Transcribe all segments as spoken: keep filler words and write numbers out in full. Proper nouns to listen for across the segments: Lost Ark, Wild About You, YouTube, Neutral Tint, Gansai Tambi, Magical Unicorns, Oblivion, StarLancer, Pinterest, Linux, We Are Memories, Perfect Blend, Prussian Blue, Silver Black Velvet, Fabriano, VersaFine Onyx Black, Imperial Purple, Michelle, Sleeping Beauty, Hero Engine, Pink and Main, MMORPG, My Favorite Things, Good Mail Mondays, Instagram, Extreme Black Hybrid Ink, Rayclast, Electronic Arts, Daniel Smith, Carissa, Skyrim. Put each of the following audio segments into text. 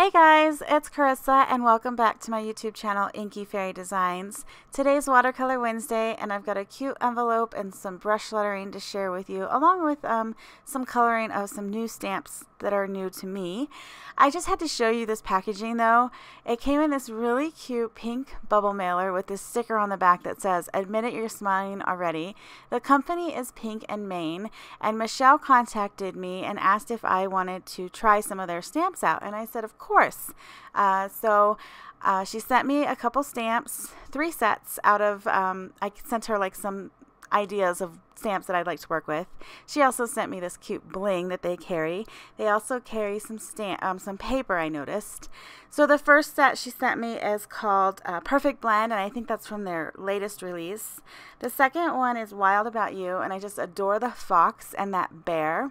Hey guys, it's Carissa and welcome back to my YouTube channel, Inky Fairy Designs. Today's Watercolor Wednesday and I've got a cute envelope and some brush lettering to share with you, along with um, some coloring of some new stamps that are new to me. I just had to show you this packaging though. It came in this really cute pink bubble mailer with this sticker on the back that says, "Admit it, you're smiling already." The company is Pink and Main, and Michelle contacted me and asked if I wanted to try some of their stamps out, and I said, of course. course. Uh, so uh, she sent me a couple stamps, three sets out of, um, I sent her like some ideas of stamps that I'd like to work with. She also sent me this cute bling that they carry. They also carry some stamp, um, some paper I noticed. So the first set she sent me is called uh, Perfect Blend, and I think that's from their latest release. The second one is Wild About You, and I just adore the fox and that bear.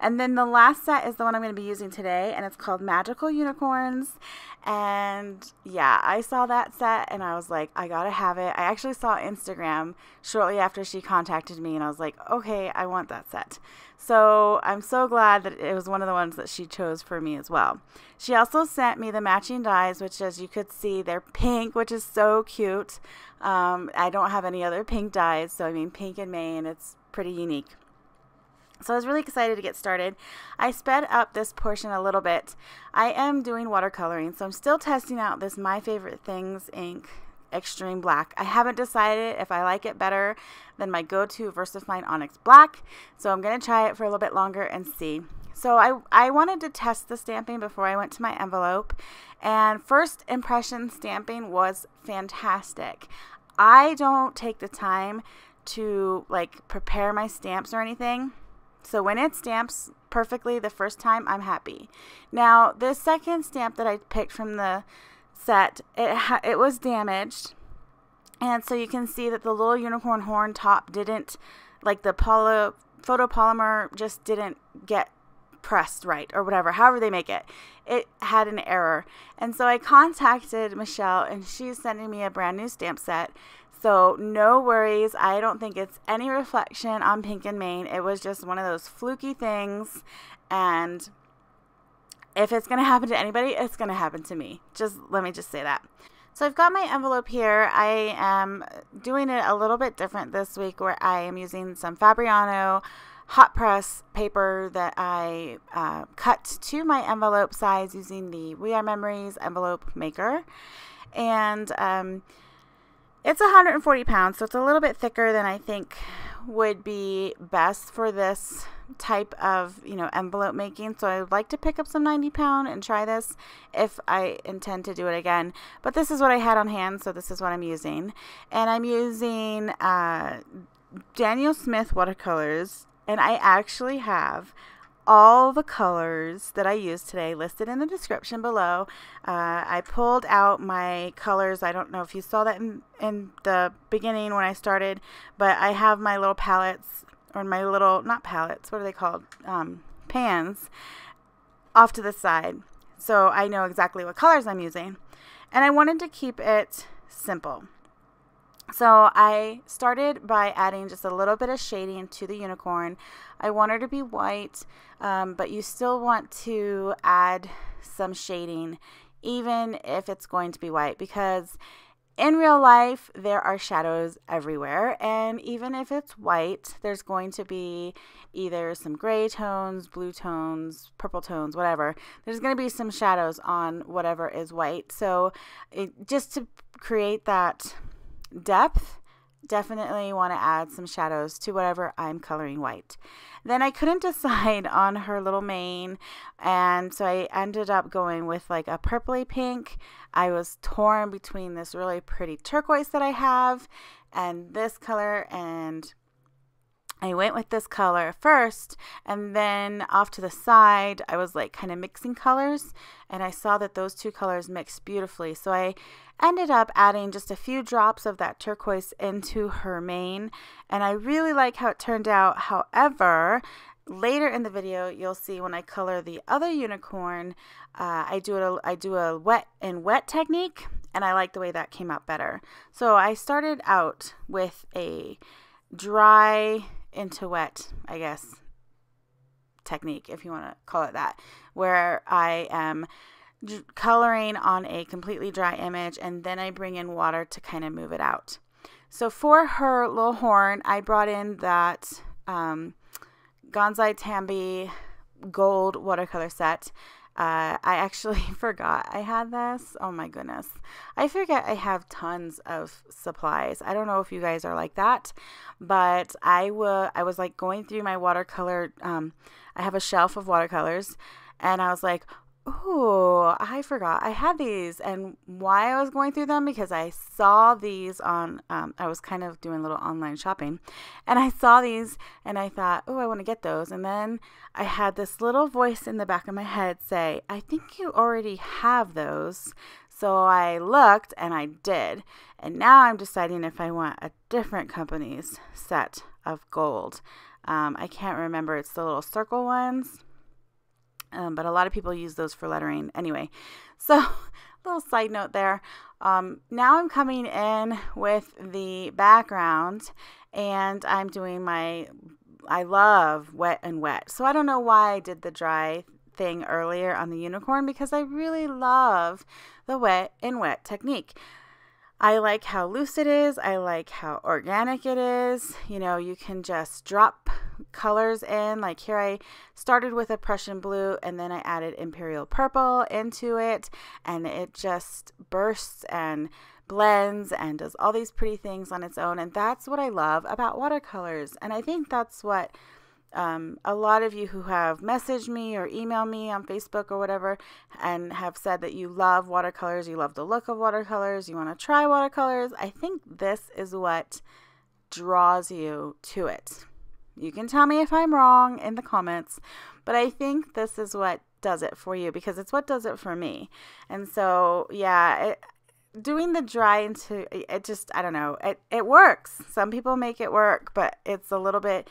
And then the last set is the one I'm going to be using today, and it's called Magical Unicorns. And yeah, I saw that set and I was like, I gotta have it. I actually saw Instagram shortly after she contacted me and I was like, okay, I want that set. So I'm so glad that it was one of the ones that she chose for me as well. She also sent me the matching dies, which as you could see, they're pink, which is so cute. Um, I don't have any other pink dies, so I mean, Pink and Main, it's pretty unique. So I was really excited to get started. I sped up this portion a little bit. I am doing watercoloring, so I'm still testing out this My Favorite Things ink, Extreme Black. I haven't decided if I like it better than my go-to VersaFine Onyx Black, so I'm going to try it for a little bit longer and see. So I, I wanted to test the stamping before I went to my envelope, and first impression stamping was fantastic. I don't take the time to like prepare my stamps or anything. So when it stamps perfectly the first time, I'm happy. Now, this second stamp that I picked from the set, it, ha it was damaged. And so you can see that the little unicorn horn top didn't, like the poly photopolymer just didn't get pressed right or whatever, however they make it. It had an error. And so I contacted Michelle and she's sending me a brand new stamp set. So no worries, I don't think it's any reflection on Pink and Main. It was just one of those fluky things, and if it's going to happen to anybody, it's going to happen to me. Just let me just say that. So I've got my envelope here. I am doing it a little bit different this week where I am using some Fabriano hot press paper that I uh, cut to my envelope size using the We Are Memories envelope maker. And um, it's one hundred forty pounds, so it's a little bit thicker than I think would be best for this type of, you know, envelope making. So I would like to pick up some ninety pound and try this if I intend to do it again. But this is what I had on hand, so this is what I'm using. And I'm using uh, Daniel Smith watercolors, and I actually have all the colors that I used today listed in the description below. Uh, I pulled out my colors. I don't know if you saw that in, in the beginning when I started, but I have my little palettes or my little, not palettes, what are they called? Um, pans off to the side. So I know exactly what colors I'm using. And I wanted to keep it simple. So I started by adding just a little bit of shading to the unicorn. I want her to be white, um, but you still want to add some shading, even if it's going to be white, because in real life, there are shadows everywhere, and even if it's white, there's going to be either some gray tones, blue tones, purple tones, whatever. There's going to be some shadows on whatever is white, so it, just to create that depth, definitely want to add some shadows to whatever I'm coloring white. Then I couldn't decide on her little mane, and so I ended up going with like a purpley pink. I was torn between this really pretty turquoise that I have and this color, and I went with this color first, and then off to the side I was like kind of mixing colors, and I saw that those two colors mixed beautifully, so I ended up adding just a few drops of that turquoise into her mane, and I really like how it turned out. However, later in the video you'll see when I color the other unicorn, uh, I do it I do a wet and wet technique, and I like the way that came out better. So I started out with a dry into wet, I guess, technique, if you want to call it that, where I am coloring on a completely dry image, and then I bring in water to kind of move it out. So for her little horn, I brought in that um, Gansai Tambi gold watercolor set. Uh, I actually forgot I had this. Oh my goodness. I forget I have tons of supplies. I don't know if you guys are like that, but I, I was like going through my watercolor. Um, I have a shelf of watercolors, and I was like, oh, I forgot I had these. And why I was going through them, because I saw these on, um, I was kind of doing a little online shopping, and I saw these and I thought, oh, I want to get those. And then I had this little voice in the back of my head say, I think you already have those. So I looked, and I did. And now I'm deciding if I want a different company's set of gold. Um, I can't remember. It's the little circle ones. Um, but a lot of people use those for lettering anyway. So little side note there. Um, now I'm coming in with the background, and I'm doing my, I love wet and wet. So I don't know why I did the dry thing earlier on the unicorn, because I really love the wet and wet technique. I like how loose it is. I like how organic it is. You know, you can just drop colors in. Like here I started with a Prussian blue, and then I added Imperial Purple into it, and it just bursts and blends and does all these pretty things on its own. And that's what I love about watercolors. And I think that's what um, a lot of you who have messaged me or emailed me on Facebook or whatever and have said that you love watercolors, you love the look of watercolors, you want to try watercolors. I think this is what draws you to it. You can tell me if I'm wrong in the comments, but I think this is what does it for you, because it's what does it for me. And so, yeah, it, doing the dry into it just, I don't know, it, it works. Some people make it work, but it's a little bit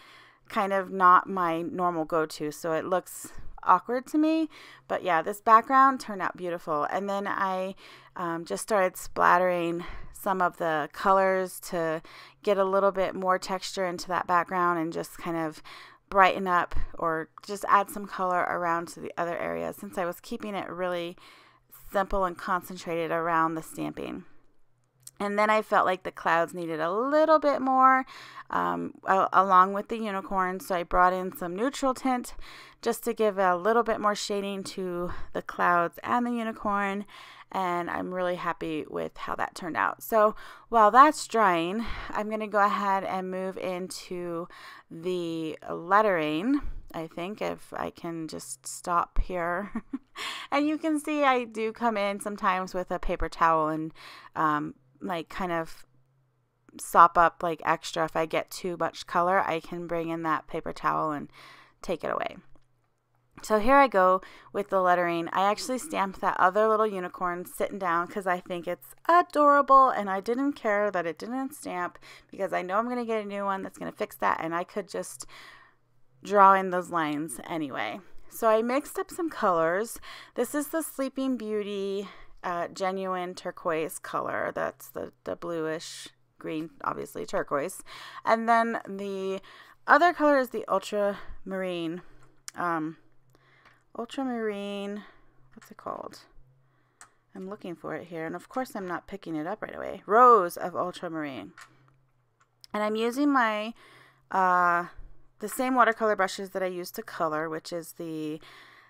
kind of not my normal go-to. So it looks awkward to me, but yeah, this background turned out beautiful. And then I um, just started splattering some of the colors to get a little bit more texture into that background and just kind of brighten up or just add some color around to the other areas, since I was keeping it really simple and concentrated around the stamping. And then I felt like the clouds needed a little bit more um, along with the unicorns, so I brought in some neutral tint just to give a little bit more shading to the clouds and the unicorn. And I'm really happy with how that turned out. So while that's drying, I'm going to go ahead and move into the lettering. I think if I can just stop here. And you can see I do come in sometimes with a paper towel and um, like kind of sop up like extra. If I get too much color, I can bring in that paper towel and take it away. So here I go with the lettering. I actually stamped that other little unicorn sitting down because I think it's adorable, and I didn't care that it didn't stamp because I know I'm going to get a new one that's going to fix that, and I could just draw in those lines anyway. So I mixed up some colors. This is the Sleeping Beauty uh, Genuine Turquoise color. That's the, the bluish green, obviously turquoise. And then the other color is the Ultramarine. Um... Ultramarine, what's it called? I'm looking for it here, and of course I'm not picking it up right away. Rose of Ultramarine. And I'm using my, uh, the same watercolor brushes that I used to color, which is the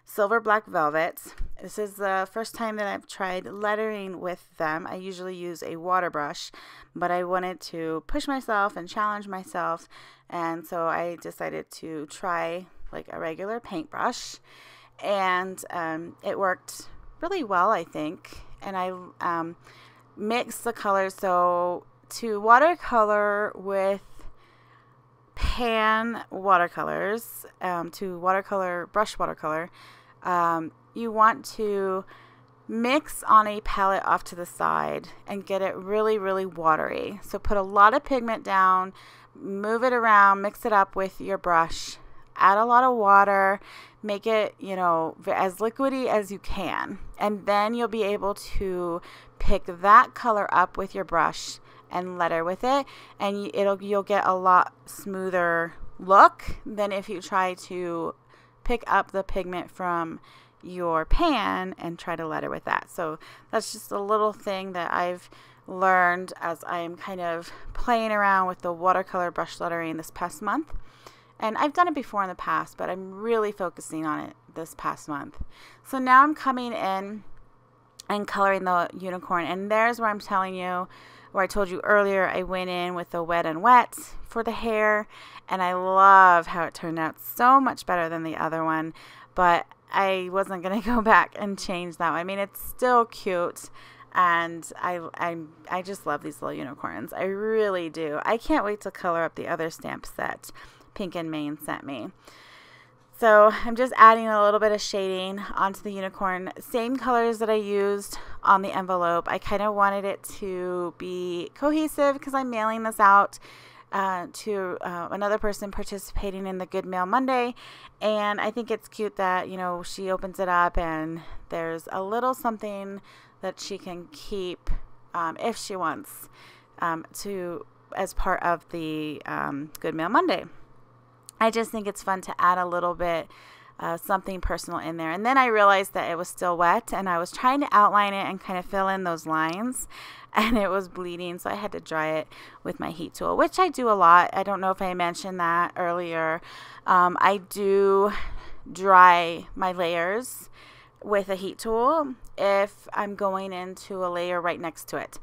Silver Black Velvet. This is the first time that I've tried lettering with them. I usually use a water brush, but I wanted to push myself and challenge myself, and so I decided to try like a regular paintbrush. And um, it worked really well, I think. And I um, mixed the colors. So to watercolor with pan watercolors, um, to watercolor, brush watercolor, um, you want to mix on a palette off to the side and get it really, really watery. So put a lot of pigment down, move it around, mix it up with your brush, add a lot of water, make it, you know, as liquidy as you can. And then you'll be able to pick that color up with your brush and letter with it. And it'll, you'll get a lot smoother look than if you try to pick up the pigment from your pan and try to letter with that. So that's just a little thing that I've learned as I'm kind of playing around with the watercolor brush lettering this past month. And I've done it before in the past, but I'm really focusing on it this past month. So now I'm coming in and coloring the unicorn, and there's where I'm telling you, where I told you earlier, I went in with the wet and wet for the hair, and I love how it turned out, so much better than the other one, but I wasn't going to go back and change that one. I mean, it's still cute, and I, I, I just love these little unicorns. I really do. I can't wait to color up the other stamp set Pink and Main sent me. So I'm just adding a little bit of shading onto the unicorn. Same colors that I used on the envelope. I kind of wanted it to be cohesive because I'm mailing this out uh, to uh, another person participating in the Good Mail Monday. And I think it's cute that, you know, she opens it up and there's a little something that she can keep um, if she wants um, to as part of the um, Good Mail Monday. I just think it's fun to add a little bit uh, something personal in there. And then I realized that it was still wet, and I was trying to outline it and kind of fill in those lines, and it was bleeding, so I had to dry it with my heat tool, which I do a lot. I don't know if I mentioned that earlier. Um, I do dry my layers with a heat tool if I'm going into a layer right next to it.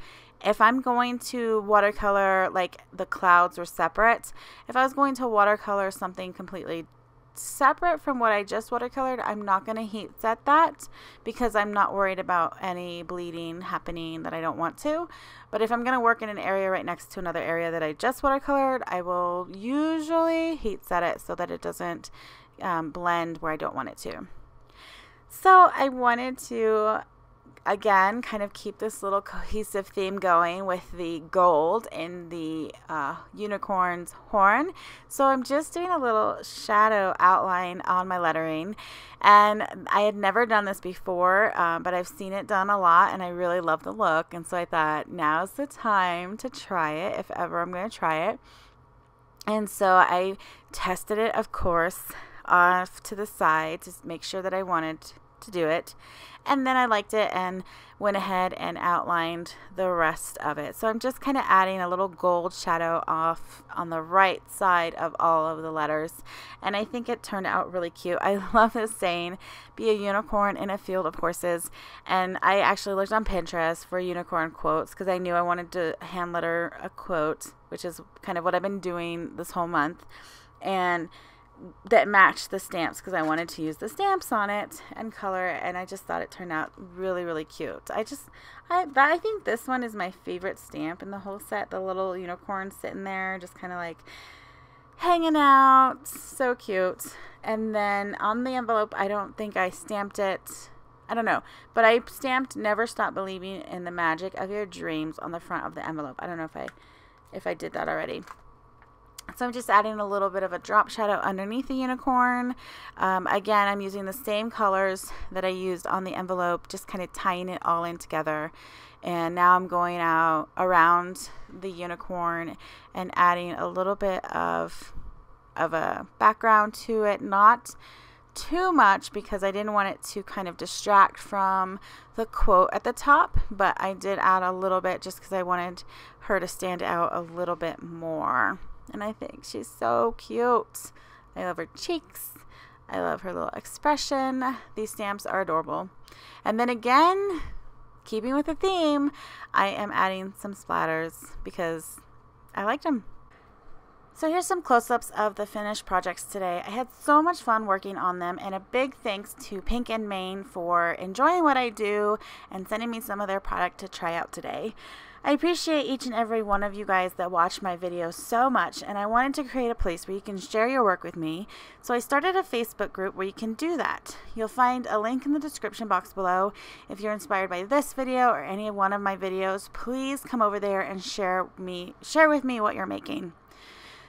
If I'm going to watercolor, like the clouds were separate, if I was going to watercolor something completely separate from what I just watercolored, I'm not going to heat set that because I'm not worried about any bleeding happening that I don't want to. But if I'm going to work in an area right next to another area that I just watercolored, I will usually heat set it so that it doesn't um, blend where I don't want it to. So I wanted to, again, kind of keep this little cohesive theme going with the gold in the uh, unicorn's horn. So I'm just doing a little shadow outline on my lettering. And I had never done this before, um, but I've seen it done a lot, and I really love the look. And so I thought, now's the time to try it, if ever I'm going to try it. And so I tested it, of course, off to the side to make sure that I wanted to do it, and then I liked it and went ahead and outlined the rest of it. So I'm just kind of adding a little gold shadow off on the right side of all of the letters, and I think it turned out really cute. I love this saying, be a unicorn in a field of horses, and I actually looked on Pinterest for unicorn quotes because I knew I wanted to hand letter a quote, which is kind of what I've been doing this whole month, and that matched the stamps because I wanted to use the stamps on it and color, and I just thought it turned out really, really cute. I just, I, I think this one is my favorite stamp in the whole set. The little unicorn sitting there just kind of like hanging out. So cute. And then on the envelope, I don't think I stamped it. I don't know, but I stamped Never Stop Believing in the Magic of Your Dreams on the front of the envelope. I don't know if I, if I did that already. So I'm just adding a little bit of a drop shadow underneath the unicorn. Um, again, I'm using the same colors that I used on the envelope, just kind of tying it all in together. And now I'm going out around the unicorn and adding a little bit of, of a background to it. Not too much because I didn't want it to kind of distract from the quote at the top, but I did add a little bit just because I wanted her to stand out a little bit more. And I think she's so cute. I love her cheeks. I love her little expression. These stamps are adorable. And then again, keeping with the theme, I am adding some splatters because I liked them. So here's some close-ups of the finished projects today. I had so much fun working on them, and a big thanks to Pink and Main for enjoying what I do and sending me some of their product to try out today. I appreciate each and every one of you guys that watch my videos so much, and I wanted to create a place where you can share your work with me, so I started a Facebook group where you can do that. You'll find a link in the description box below. If you're inspired by this video or any one of my videos, please come over there and share me, share with me what you're making.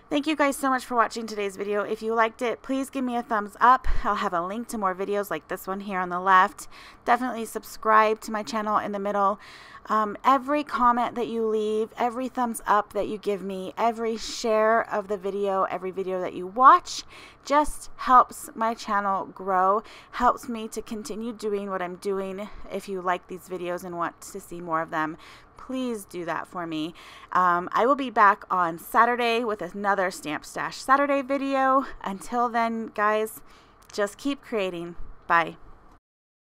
Thank you guys so much for watching today's video. If you liked it, please give me a thumbs up. I'll have a link to more videos like this one here on the left. Definitely subscribe to my channel in the middle. Um, every comment that you leave, every thumbs up that you give me, every share of the video, every video that you watch just helps my channel grow, helps me to continue doing what I'm doing. If you like these videos and want to see more of them, please do that for me. Um, I will be back on Saturday with another Stamp Stash Saturday video. Until then, guys, just keep creating. Bye.